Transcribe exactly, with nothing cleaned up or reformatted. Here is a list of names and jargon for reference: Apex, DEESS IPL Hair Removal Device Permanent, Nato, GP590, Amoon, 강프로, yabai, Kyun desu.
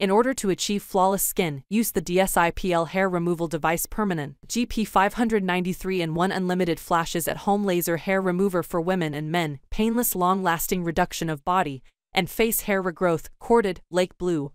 In order to achieve flawless skin, use the DEESS I P L Hair Removal Device Permanent G P five ninety three in one Unlimited Flashes at Home Laser Hair Remover for Women and Men, painless long-lasting reduction of body and face hair regrowth, corded, lake blue,